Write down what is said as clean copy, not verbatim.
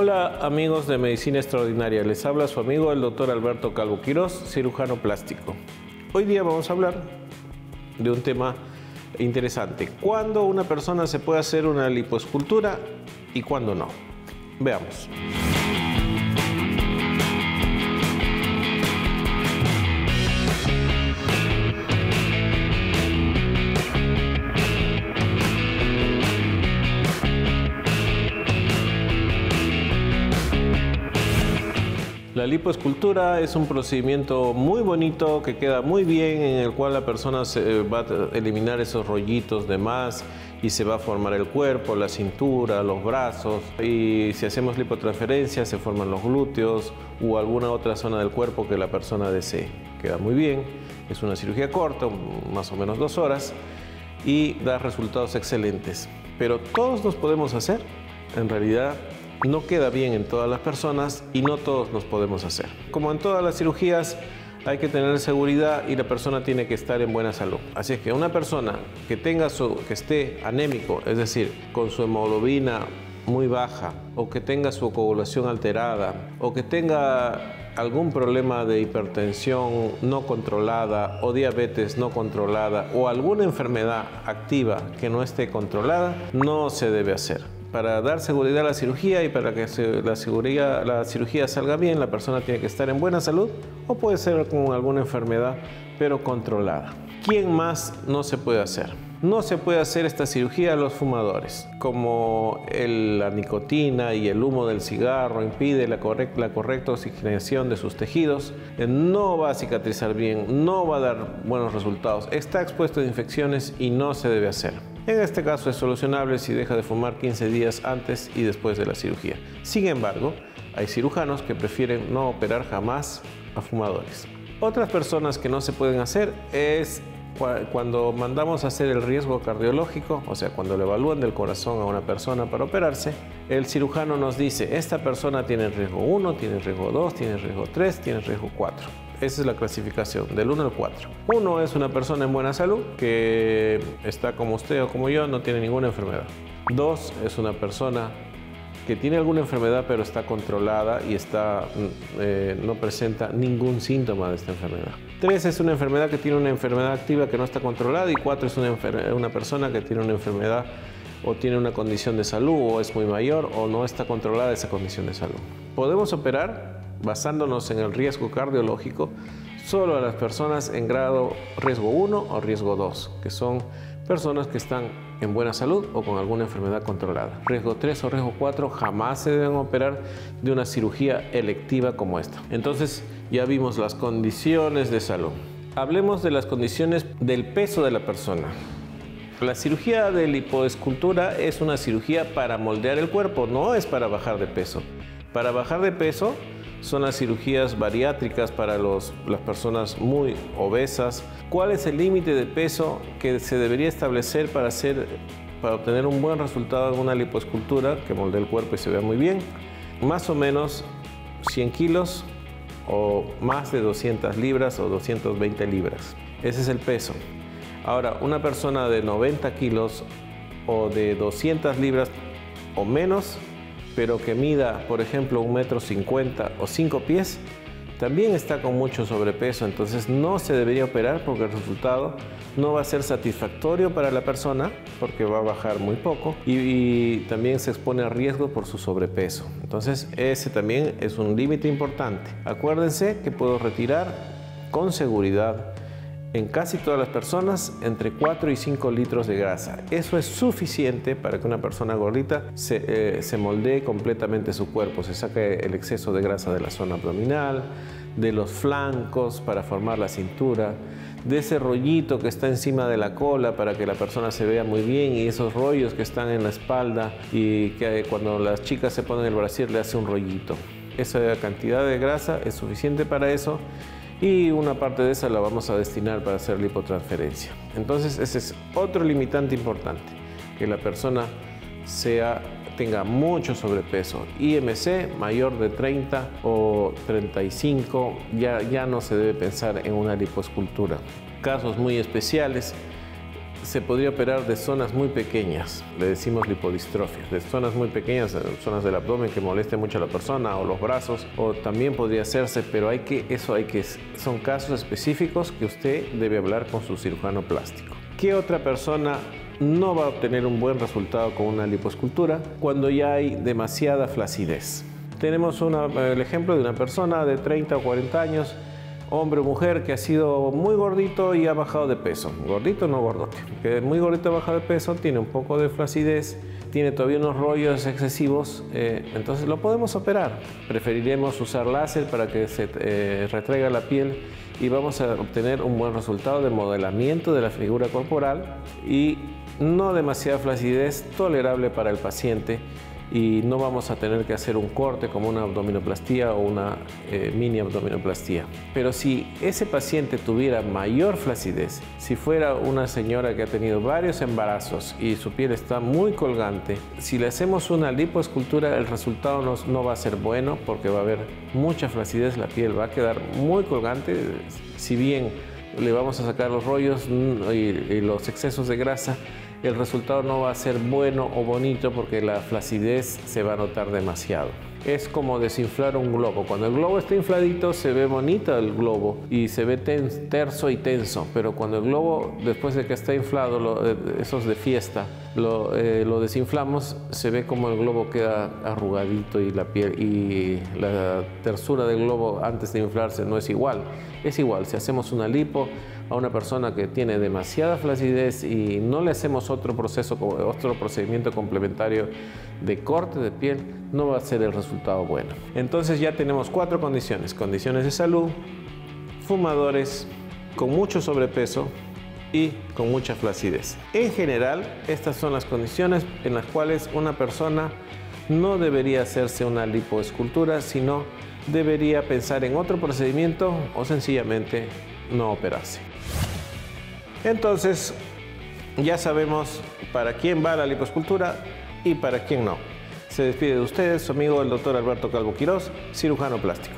Hola amigos de Medicina Extraordinaria, les habla su amigo el doctor Alberto Calvo Quiroz, cirujano plástico. Hoy día vamos a hablar de un tema interesante, ¿cuándo una persona se puede hacer una lipoescultura y cuándo no? Veamos. La lipoescultura es un procedimiento muy bonito que queda muy bien, en el cual la persona se va a eliminar esos rollitos de más y se va a formar el cuerpo, la cintura, los brazos, y si hacemos lipotransferencia se forman los glúteos o alguna otra zona del cuerpo que la persona desee. Queda muy bien, es una cirugía corta, más o menos 2 horas, y da resultados excelentes. Pero todos nos podemos hacer, en realidad no queda bien en todas las personas y no todos los podemos hacer. Como en todas las cirugías, hay que tener seguridad y la persona tiene que estar en buena salud. Así es que una persona que esté anémico, es decir, con su hemoglobina muy baja, o que tenga su coagulación alterada, o que tenga algún problema de hipertensión no controlada, o diabetes no controlada, o alguna enfermedad activa que no esté controlada, no se debe hacer. Para dar seguridad a la cirugía y para que la cirugía salga bien, la persona tiene que estar en buena salud o puede ser con alguna enfermedad, pero controlada. ¿Quién más no se puede hacer? No se puede hacer esta cirugía a los fumadores. Como la nicotina y el humo del cigarro impide la correcta oxigenación de sus tejidos, no va a cicatrizar bien, no va a dar buenos resultados, está expuesto a infecciones y no se debe hacer. En este caso es solucionable si deja de fumar 15 días antes y después de la cirugía. Sin embargo, hay cirujanos que prefieren no operar jamás a fumadores. Otras personas que no se pueden hacer es cuando mandamos a hacer el riesgo cardiológico, o sea, cuando le evalúan del corazón a una persona para operarse, el cirujano nos dice, esta persona tiene riesgo 1, tiene riesgo 2, tiene riesgo 3, tiene riesgo 4. Esa es la clasificación, del 1 al 4. 1 es una persona en buena salud, que está como usted o como yo, no tiene ninguna enfermedad. 2 es una persona que tiene alguna enfermedad, pero está controlada y no presenta ningún síntoma de esta enfermedad. 3 es una enfermedad que tiene una enfermedad activa que no está controlada, y 4 es una persona que tiene una enfermedad o tiene una condición de salud, o es muy mayor, o no está controlada esa condición de salud. Podemos operar basándonos en el riesgo cardiológico solo a las personas en grado riesgo 1 o riesgo 2, que son personas que están en buena salud o con alguna enfermedad controlada. Riesgo 3 o riesgo 4 jamás se deben operar de una cirugía electiva como esta. Entonces ya vimos las condiciones de salud. Hablemos de las condiciones del peso de la persona. La cirugía de lipoescultura es una cirugía para moldear el cuerpo, no es para bajar de peso. Para bajar de peso son las cirugías bariátricas para las personas muy obesas. ¿Cuál es el límite de peso que se debería establecer para obtener un buen resultado en una lipoescultura que moldee el cuerpo y se vea muy bien? Más o menos 100 kilos o más de 200 libras o 220 libras. Ese es el peso. Ahora, una persona de 90 kilos o de 200 libras o menos, pero que mida, por ejemplo, 1,50 m o 5 pies, también está con mucho sobrepeso, entonces no se debería operar porque el resultado no va a ser satisfactorio para la persona, porque va a bajar muy poco y también se expone a riesgo por su sobrepeso. Entonces ese también es un límite importante. Acuérdense que puedo retirar con seguridad en casi todas las personas entre 4 y 5 litros de grasa. Eso es suficiente para que una persona gordita se moldee completamente su cuerpo, se saque el exceso de grasa de la zona abdominal, de los flancos para formar la cintura, de ese rollito que está encima de la cola para que la persona se vea muy bien, y esos rollos que están en la espalda y que cuando las chicas se ponen el brasier le hace un rollito. Esa cantidad de grasa es suficiente para eso, y una parte de esa la vamos a destinar para hacer lipotransferencia. Entonces ese es otro limitante importante, que la persona tenga mucho sobrepeso. IMC mayor de 30 o 35 ya no se debe pensar en una lipoescultura. Casos muy especiales se podría operar de zonas muy pequeñas, le decimos lipodistrofias, de zonas muy pequeñas, zonas del abdomen que molesten mucho a la persona o los brazos, o también podría hacerse, pero son casos específicos que usted debe hablar con su cirujano plástico. ¿Qué otra persona no va a obtener un buen resultado con una liposcultura? Cuando ya hay demasiada flacidez. Tenemos el ejemplo de una persona de 30 o 40 años, hombre o mujer, que ha sido muy gordito y ha bajado de peso. Gordito, no gordote. Que muy gordito, ha bajado de peso, tiene un poco de flacidez, tiene todavía unos rollos excesivos, entonces lo podemos operar. Preferiremos usar láser para que se retraiga la piel y vamos a obtener un buen resultado de modelamiento de la figura corporal y no demasiada flacidez, tolerable para el paciente, y no vamos a tener que hacer un corte como una abdominoplastía o una mini abdominoplastía. Pero si ese paciente tuviera mayor flacidez, si fuera una señora que ha tenido varios embarazos y su piel está muy colgante, si le hacemos una lipoescultura, el resultado no va a ser bueno porque va a haber mucha flacidez, la piel va a quedar muy colgante. Si bien le vamos a sacar los rollos y los excesos de grasa, el resultado no va a ser bueno o bonito porque la flacidez se va a notar demasiado. Es como desinflar un globo. Cuando el globo está infladito se ve bonito el globo y se ve terso y tenso, pero cuando el globo, después de que está inflado, esos de fiesta, lo desinflamos, se ve como el globo queda arrugadito y la piel y la tersura del globo antes de inflarse no es igual. Es igual, si hacemos una lipo a una persona que tiene demasiada flacidez y no le hacemos otro procedimiento complementario de corte de piel, no va a ser el resultado bueno. Entonces ya tenemos cuatro condiciones: condiciones de salud, fumadores, con mucho sobrepeso y con mucha flacidez. En general, estas son las condiciones en las cuales una persona no debería hacerse una lipoescultura, sino debería pensar en otro procedimiento o sencillamente no operarse. Entonces, ya sabemos para quién va la lipoescultura y para quién no. Se despide de ustedes su amigo el doctor Alberto Calvo Quiroz, cirujano plástico.